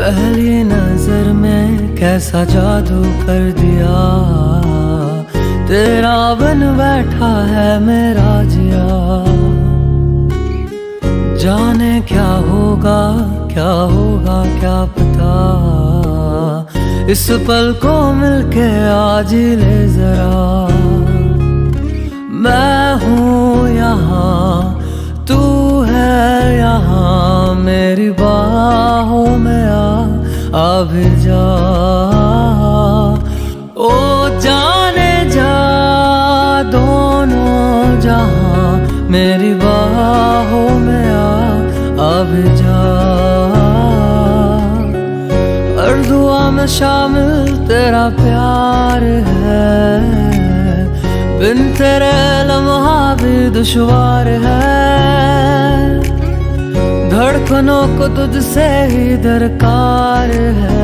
पहली नजर में कैसा जादू कर दिया, तेरा बन बैठा है मेरा जिया। जाने क्या होगा, क्या होगा क्या पता, इस पल को मिलके आज ले जरा। मैं हूँ यहाँ, तू है यहाँ, मेरी बाहों में आ भी जा। ओ जाने जा दोनों जहाँ, मेरी बाहों में आ भी जा। दुआ में शामिल तेरा प्यार है, बिन तेरे लम्हा भी दुश्वार है, धड़कनों को तुझसे ही दरकार है।